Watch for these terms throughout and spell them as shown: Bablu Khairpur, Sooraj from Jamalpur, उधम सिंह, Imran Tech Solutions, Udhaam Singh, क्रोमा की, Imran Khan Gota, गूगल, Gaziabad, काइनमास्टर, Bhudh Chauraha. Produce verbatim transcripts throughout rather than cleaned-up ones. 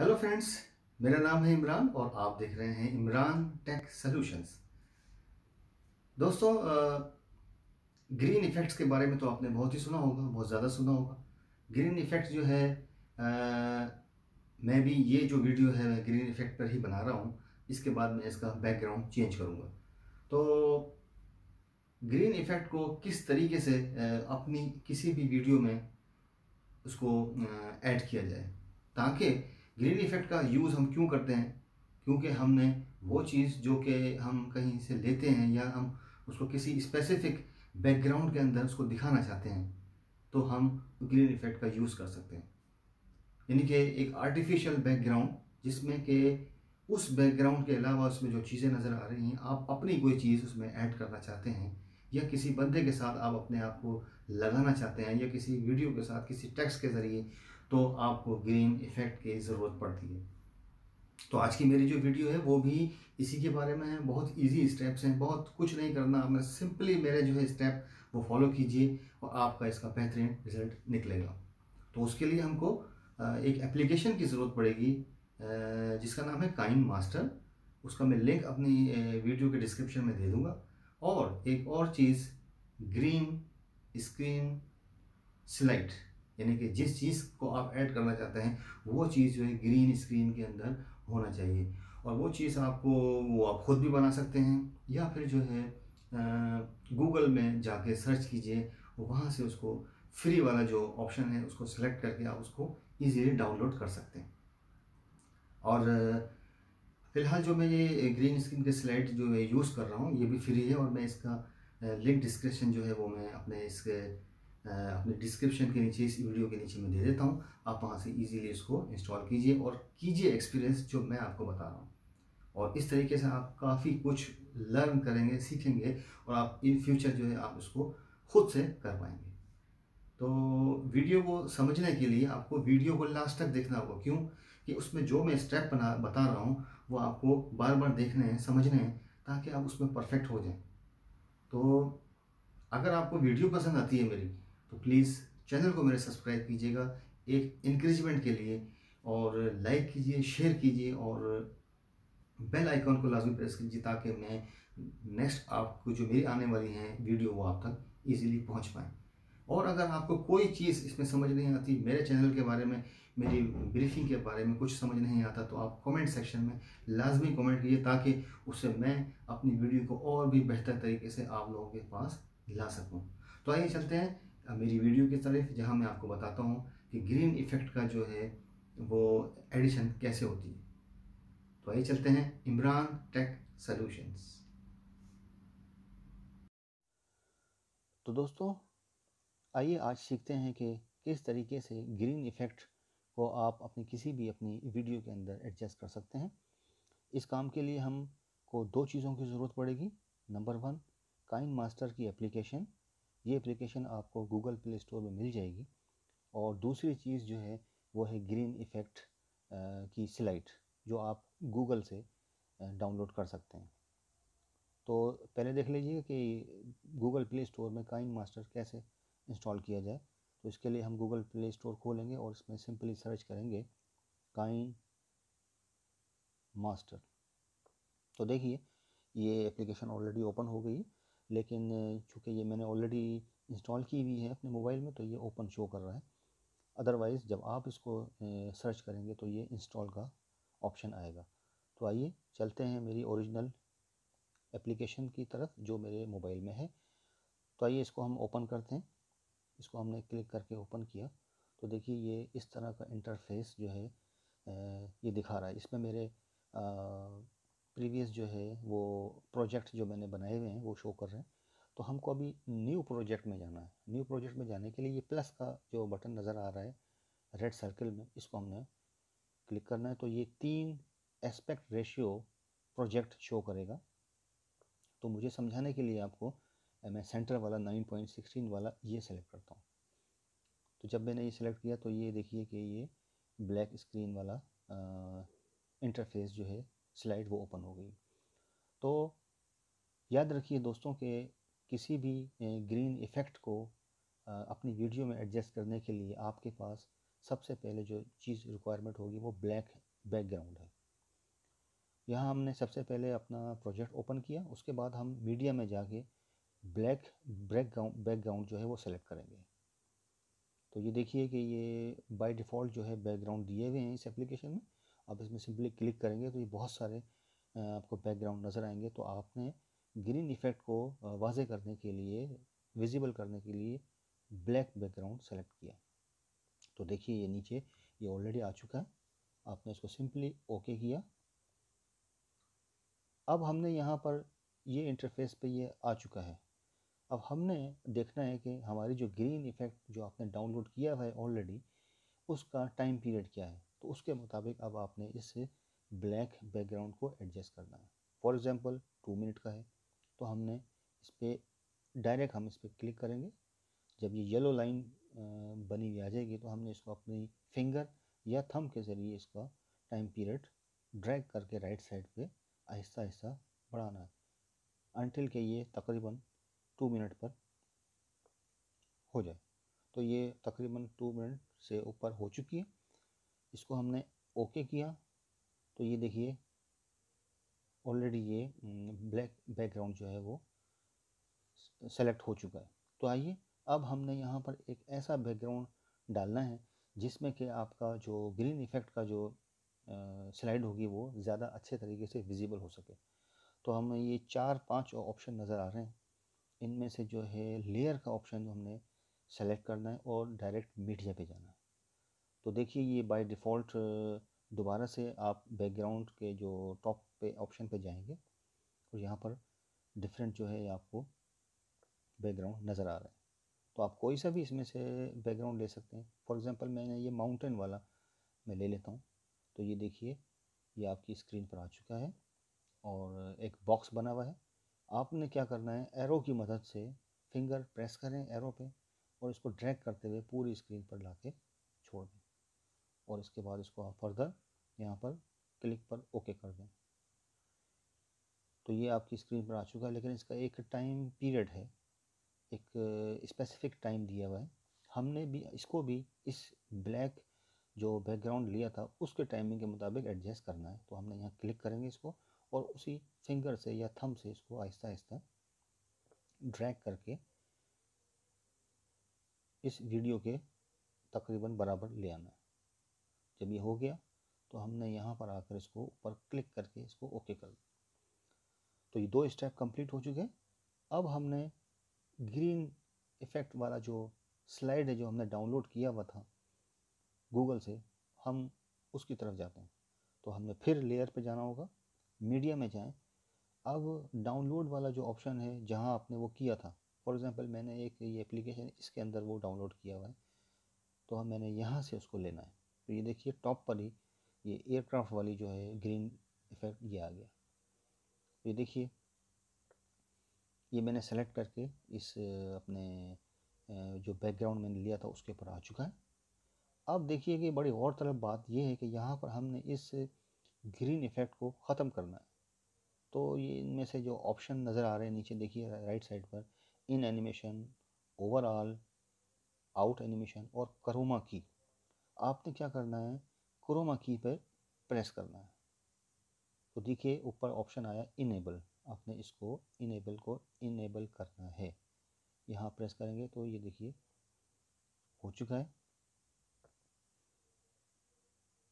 Hello friends, मेरा नाम है इमरान और आप देख रहे हैं इमरान टेक सॉल्यूशंस। दोस्तों, ग्रीन इफ़ेक्ट्स के बारे में तो आपने बहुत ही सुना होगा, बहुत ज़्यादा सुना होगा। ग्रीन इफ़ेक्ट्स जो है, आ, मैं भी ये जो वीडियो है मैं ग्रीन इफ़ेक्ट पर ही बना रहा हूँ। इसके बाद मैं इसका बैकग्राउंड चेंज करूँगा। तो ग्रीन इफ़ेक्ट को किस तरीके से अपनी किसी भी वीडियो में उसको ऐड किया जाए, ताकि ग्रीन इफ़ेक्ट का यूज़ हम क्यों करते हैं, क्योंकि हमने वो चीज़ जो कि हम कहीं से लेते हैं या हम उसको किसी स्पेसिफिक बैकग्राउंड के अंदर उसको दिखाना चाहते हैं, तो हम ग्रीन इफ़ेक्ट का यूज़ कर सकते हैं। यानी कि एक आर्टिफिशियल बैकग्राउंड, जिसमें कि उस बैकग्राउंड के अलावा उसमें जो चीज़ें नज़र आ रही हैं, आप अपनी कोई चीज़ उसमें ऐड करना चाहते हैं, या किसी बंदे के साथ आप अपने आप को लगाना चाहते हैं, या किसी वीडियो के साथ किसी टेक्स्ट के ज़रिए, तो आपको ग्रीन इफ़ेक्ट की ज़रूरत पड़ती है। तो आज की मेरी जो वीडियो है वो भी इसी के बारे में है। बहुत इजी स्टेप्स हैं, बहुत कुछ नहीं करना, आपने सिंपली मेरे जो है स्टेप वो फॉलो कीजिए और आपका इसका बेहतरीन रिज़ल्ट निकलेगा। तो उसके लिए हमको एक एप्लीकेशन की ज़रूरत पड़ेगी जिसका नाम है काइनमास्टर। उसका मैं लिंक अपनी वीडियो के डिस्क्रिप्शन में दे दूँगा। और एक और चीज़, ग्रीन स्क्रीन स्लाइड, यानी कि जिस चीज़ को आप ऐड करना चाहते हैं वो चीज़ जो है ग्रीन स्क्रीन के अंदर होना चाहिए। और वो चीज़ आपको वो आप खुद भी बना सकते हैं, या फिर जो है गूगल में जाके सर्च कीजिए, वहाँ से उसको फ्री वाला जो ऑप्शन है उसको सेलेक्ट करके आप उसको ईजीली डाउनलोड कर सकते हैं। और फ़िलहाल जो मैं ये ग्रीन स्क्रीन के स्लाइड जो है यूज़ कर रहा हूँ, ये भी फ्री है। और मैं इसका लिंक डिस्क्रिप्शन जो है वो मैं अपने इसके अपने डिस्क्रिप्शन के नीचे, इस वीडियो के नीचे मैं दे देता हूँ। आप वहाँ से इजीली इसको इंस्टॉल कीजिए और कीजिए एक्सपीरियंस जो मैं आपको बता रहा हूँ। और इस तरीके से आप काफ़ी कुछ लर्न करेंगे, सीखेंगे, और आप इन फ्यूचर जो है आप उसको खुद से कर पाएंगे। तो वीडियो को समझने के लिए आपको वीडियो को लास्ट तक देखना होगा। क्यों कि उसमें जो मैं स्टेप बना बता रहा हूँ वो आपको बार बार देखने हैं, समझने हैं, ताकि आप उसमें परफेक्ट हो जाएं। तो अगर आपको वीडियो पसंद आती है मेरी, तो प्लीज़ चैनल को मेरे सब्सक्राइब कीजिएगा एक इनक्रेजमेंट के लिए, और लाइक कीजिए, शेयर कीजिए, और बेल आइकॉन को लाजमी प्रेस कीजिए, ताकि मैं नेक्स्ट आपको जो मेरी आने वाली हैं वीडियो वो आप तक ईजिली पहुँच पाएँ। और अगर आपको कोई चीज़ इसमें समझ नहीं आती, मेरे चैनल के बारे में, मेरी ब्रीफिंग के बारे में कुछ समझ नहीं आता, तो आप कमेंट सेक्शन में लाजमी कमेंट कीजिए, ताकि उससे मैं अपनी वीडियो को और भी बेहतर तरीके से आप लोगों के पास ला सकूं। तो आइए चलते हैं मेरी वीडियो की तरफ, जहां मैं आपको बताता हूं कि ग्रीन इफ़ेक्ट का जो है वो एडिशन कैसे होती है। तो आइए चलते हैं इमरान टेक सॉल्यूशंस। तो दोस्तों, आइए आज सीखते हैं कि किस तरीके से ग्रीन इफ़ेक्ट को आप अपनी किसी भी अपनी वीडियो के अंदर एडजस्ट कर सकते हैं। इस काम के लिए हमको दो चीज़ों की ज़रूरत पड़ेगी। नंबर वन, काइनमास्टर की एप्लीकेशन। ये एप्लीकेशन आपको गूगल प्ले स्टोर में मिल जाएगी। और दूसरी चीज़ जो है वो है ग्रीन इफ़ेक्ट की स्लाइड, जो आप गूगल से डाउनलोड कर सकते हैं। तो पहले देख लीजिए कि गूगल प्ले स्टोर में काइनमास्टर कैसे इंस्टॉल किया जाए। तो इसके लिए हम गूगल प्ले स्टोर खोलेंगे और इसमें सिंपली सर्च करेंगे काइनमास्टर। तो देखिए, ये एप्लीकेशन ऑलरेडी ओपन हो गई, लेकिन चूँकि ये मैंने ऑलरेडी इंस्टॉल की हुई है अपने मोबाइल में, तो ये ओपन शो कर रहा है। अदरवाइज़ जब आप इसको सर्च करेंगे तो ये इंस्टॉल का ऑप्शन आएगा। तो आइए चलते हैं मेरी ओरिजिनल एप्लीकेशन की तरफ जो मेरे मोबाइल में है। तो आइए इसको हम ओपन करते हैं। इसको हमने क्लिक करके ओपन किया तो देखिए, ये इस तरह का इंटरफेस जो है ये दिखा रहा है। इसमें मेरे प्रीवियस जो है वो प्रोजेक्ट जो मैंने बनाए हुए हैं वो शो कर रहे हैं। तो हमको अभी न्यू प्रोजेक्ट में जाना है। न्यू प्रोजेक्ट में जाने के लिए ये प्लस का जो बटन नज़र आ रहा है रेड सर्कल में, इसको हमने क्लिक करना है। तो ये तीन एस्पेक्ट रेशियो प्रोजेक्ट शो करेगा। तो मुझे समझाने के लिए आपको मैं सेंटर वाला नाइन पॉइंट वन सिक्स वाला ये सेलेक्ट करता हूँ। तो जब मैंने ये सेलेक्ट किया तो ये देखिए कि ये ब्लैक स्क्रीन वाला आ, इंटरफेस जो है स्लाइड वो ओपन हो गई। तो याद रखिए दोस्तों कि किसी भी ग्रीन इफ़ेक्ट को आ, अपनी वीडियो में एडजस्ट करने के लिए आपके पास सबसे पहले जो चीज़ रिक्वायरमेंट होगी वो ब्लैक बैकग्राउंड है। यहाँ हमने सबसे पहले अपना प्रोजेक्ट ओपन किया, उसके बाद हम मीडिया में जाके ब्लैक बैकग्राउंड बैकग्राउंड जो है वो सेलेक्ट करेंगे। तो ये देखिए कि ये बाय डिफ़ॉल्ट जो है बैकग्राउंड दिए हुए हैं इस एप्लीकेशन में। आप इसमें सिंपली क्लिक करेंगे तो ये बहुत सारे आपको बैकग्राउंड नज़र आएंगे। तो आपने ग्रीन इफ़ेक्ट को वाज़े करने के लिए, विजिबल करने के लिए ब्लैक बैकग्राउंड सेलेक्ट किया। तो देखिए ये नीचे ये ऑलरेडी आ चुका है। आपने इसको सिंपली ओके किया। अब हमने यहाँ पर ये इंटरफेस पे ये आ चुका है। अब हमने देखना है कि हमारी जो ग्रीन इफ़ेक्ट जो आपने डाउनलोड किया है ऑलरेडी, उसका टाइम पीरियड क्या है। तो उसके मुताबिक अब आपने इस ब्लैक बैकग्राउंड को एडजस्ट करना है। फॉर एग्ज़ाम्पल टू मिनट का है, तो हमने इस पर डायरेक्ट हम इस पर क्लिक करेंगे। जब ये येलो लाइन बनी हुई आ जाएगी तो हमने इसको अपनी फिंगर या थंब के ज़रिए इसका टाइम पीरियड ड्रैग करके राइट साइड पे आहिस्ता आहिस्ता बढ़ाना है अनटिल के ये तकरीबन टू मिनट पर हो जाए। तो ये तकरीबन टू मिनट से ऊपर हो चुकी है। इसको हमने ओके किया तो ये देखिए ऑलरेडी ये ब्लैक बैकग्राउंड जो है वो सेलेक्ट हो चुका है। तो आइए अब हमने यहाँ पर एक ऐसा बैकग्राउंड डालना है जिसमें कि आपका जो ग्रीन इफ़ेक्ट का जो स्लाइड होगी वो ज़्यादा अच्छे तरीके से विजिबल हो सके। तो हमें ये चार पांच ऑप्शन नज़र आ रहे हैं। इनमें से जो है लेयर का ऑप्शन हमने सेलेक्ट करना है और डायरेक्ट मीडिया पे जाना है। तो देखिए ये बाय डिफ़ॉल्ट दोबारा से आप बैकग्राउंड के जो टॉप पे ऑप्शन पे जाएंगे और यहाँ पर डिफरेंट जो है आपको बैकग्राउंड नज़र आ रहा है। तो आप कोई सा भी इसमें से बैकग्राउंड ले सकते हैं। फॉर एग्ज़ाम्पल मैंने ये माउंटेन वाला मैं ले लेता हूँ। तो ये देखिए ये आपकी स्क्रीन पर आ चुका है और एक बॉक्स बना हुआ है। आपने क्या करना है, एरो की मदद से फिंगर प्रेस करें एरो पे और इसको ड्रैग करते हुए पूरी स्क्रीन पर लाके छोड़ दें और इसके बाद इसको आप फर्दर यहाँ पर क्लिक पर ओके कर दें। तो ये आपकी स्क्रीन पर आ चुका है, लेकिन इसका एक टाइम पीरियड है, एक स्पेसिफिक टाइम दिया हुआ है। हमने भी इसको भी इस ब्लैक जो बैकग्राउंड लिया था उसके टाइमिंग के मुताबिक एडजस्ट करना है। तो हमने यहाँ क्लिक करेंगे इसको और उसी फिंगर से या थंब से इसको आहिस्ता आहिस्ता ड्रैग करके इस वीडियो के तकरीबन बराबर ले आना है। जब ये हो गया तो हमने यहाँ पर आकर इसको ऊपर क्लिक करके इसको ओके कर दिया। तो ये दो स्टेप कंप्लीट हो चुके हैं। अब हमने ग्रीन इफ़ेक्ट वाला जो स्लाइड है जो हमने डाउनलोड किया हुआ था गूगल से, हम उसकी तरफ जाते हैं। तो हमने फिर लेयर पे जाना होगा, मीडिया में जाएं। अब डाउनलोड वाला जो ऑप्शन है जहां आपने वो किया था, फॉर एग्ज़ाम्पल मैंने एक ये एप्लीकेशन इसके अंदर वो डाउनलोड किया हुआ है, तो हम मैंने यहां से उसको लेना है। तो ये देखिए टॉप पर ही ये एयरक्राफ्ट वाली जो है ग्रीन इफ़ेक्ट ये आ गया। तो ये देखिए ये मैंने सेलेक्ट करके इस अपने जो बैकग्राउंड मैंने लिया था उसके ऊपर आ चुका है। अब देखिए कि बड़ी और तरफ बात यह है कि यहाँ पर हमने इस ग्रीन इफ़ेक्ट को ख़त्म करना है। तो ये इनमें से जो ऑप्शन नज़र आ रहे हैं नीचे देखिए राइट साइड पर, in animation, overall, out animation और क्रोमा की। आपने क्या करना है, क्रोमा की पर प्रेस करना है। तो देखिए ऊपर ऑप्शन आया इनेबल, आपने इसको इनेबल को इनेबल करना है। यहाँ प्रेस करेंगे तो ये देखिए हो चुका है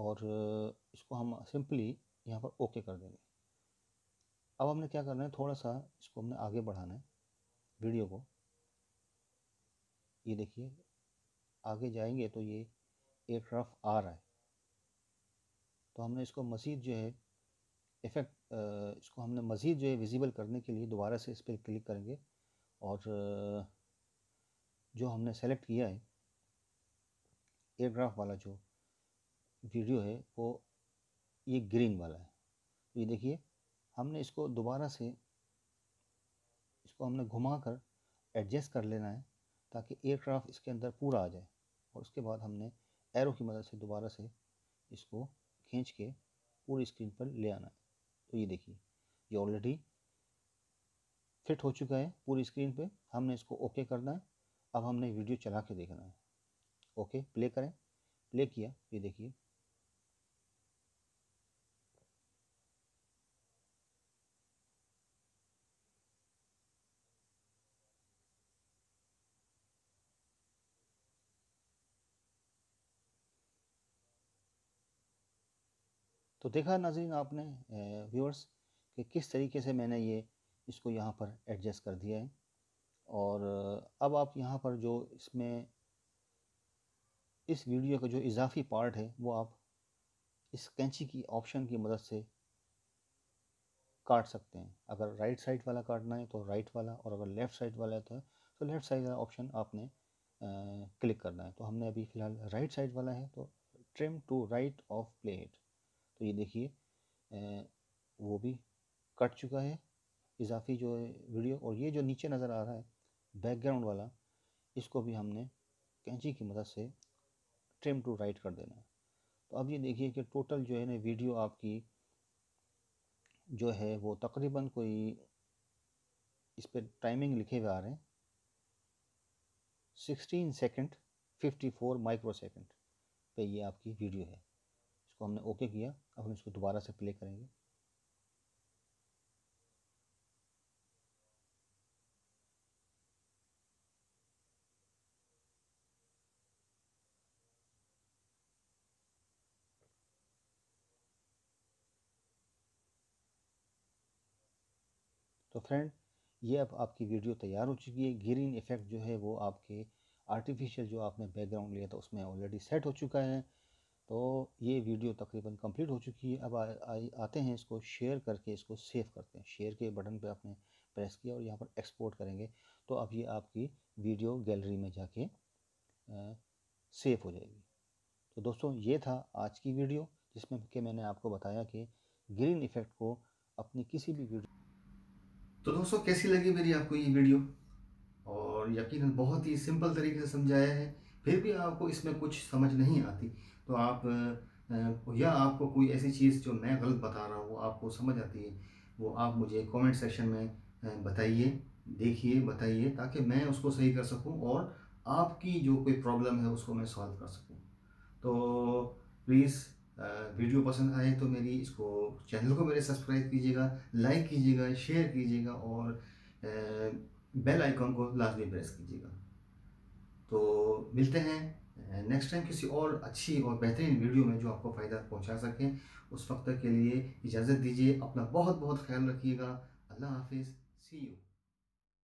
और इसको हम सिंपली यहाँ पर ओके कर देंगे। अब हमने क्या करना है, थोड़ा सा इसको हमने आगे बढ़ाना है वीडियो को। ये देखिए आगे जाएंगे तो ये एयरक्राफ्ट आ रहा है। तो हमने इसको मज़ीद जो है इफ़ेक्ट इसको हमने मज़ीद जो है विजिबल करने के लिए दोबारा से इस पर क्लिक करेंगे और जो हमने सेलेक्ट किया है एयरक्राफ्ट वाला जो वीडियो है वो ये ग्रीन वाला है। ये देखिए हमने इसको दोबारा से इसको हमने घुमाकर एडजस्ट कर लेना है ताकि एयरक्राफ्ट इसके अंदर पूरा आ जाए और उसके बाद हमने एरो की मदद से दोबारा से इसको खींच के पूरी स्क्रीन पर ले आना है। तो ये देखिए ये ऑलरेडी फिट हो चुका है पूरी स्क्रीन पे। हमने इसको ओके करना है। अब हमने वीडियो चला के देखना है। ओके प्ले करें, प्ले किया, ये देखिए तो देखा नाज़रीन आपने व्यूअर्स कि किस तरीके से मैंने ये इसको यहाँ पर एडजस्ट कर दिया है। और अब आप यहाँ पर जो इसमें इस वीडियो का जो इजाफी पार्ट है वो आप इस कैंची की ऑप्शन की मदद से काट सकते हैं। अगर राइट साइड वाला काटना है तो राइट वाला, और अगर लेफ़्ट साइड वाला है तो, तो लेफ़्ट साइड वाला ऑप्शन आपने क्लिक करना है। तो हमने अभी फ़िलहाल राइट साइड वाला है, तो trim to right of plate, तो ये देखिए वो भी कट चुका है इजाफी जो वीडियो। और ये जो नीचे नज़र आ रहा है बैकग्राउंड वाला, इसको भी हमने कैंची की मदद से ट्रिम टू राइट कर देना है। तो अब ये देखिए कि टोटल जो है ना वीडियो आपकी जो है वो तकरीबन कोई इस पर टाइमिंग लिखे हुए आ रहे हैं sixteen second fifty four micro second पर ये आपकी वीडियो है। इसको हमने ओके किया। अब हम इसको दोबारा से प्ले करेंगे। तो फ्रेंड ये अब आपकी वीडियो तैयार हो चुकी है। ग्रीन इफ़ेक्ट जो है वो आपके आर्टिफिशियल जो आपने बैकग्राउंड लिया था उसमें ऑलरेडी सेट हो चुका है। तो ये वीडियो तकरीबन कंप्लीट हो चुकी है। अब आ, आ, आते हैं इसको शेयर करके इसको सेव करते हैं। शेयर के बटन पे आपने प्रेस किया और यहाँ पर एक्सपोर्ट करेंगे तो अब ये आपकी वीडियो गैलरी में जाके आ, सेव हो जाएगी। तो दोस्तों ये था आज की वीडियो जिसमें कि मैंने आपको बताया कि ग्रीन इफ़ेक्ट को अपनी किसी भी वीडियो। तो दोस्तों कैसी लगी मेरी आपको ये वीडियो? और यकीनन बहुत ही सिंपल तरीके से समझाया है। फिर भी आपको इसमें कुछ समझ नहीं आती तो आप या आपको कोई ऐसी चीज़ जो मैं गलत बता रहा हूँ आपको समझ आती है वो आप मुझे कमेंट सेक्शन में बताइए, देखिए बताइए, ताकि मैं उसको सही कर सकूँ और आपकी जो कोई प्रॉब्लम है उसको मैं सॉल्व कर सकूँ। तो प्लीज़ वीडियो पसंद आए तो मेरी इसको चैनल को मेरे सब्सक्राइब कीजिएगा, लाइक कीजिएगा, शेयर कीजिएगा और बेल आइकॉन को लाजमी प्रेस कीजिएगा। तो मिलते हैं नेक्स्ट टाइम किसी और अच्छी और बेहतरीन वीडियो में जो आपको फ़ायदा पहुंचा सके। उस वक्त तक के लिए इजाज़त दीजिए। अपना बहुत बहुत ख्याल रखिएगा। अल्लाह हाफिज़। See you.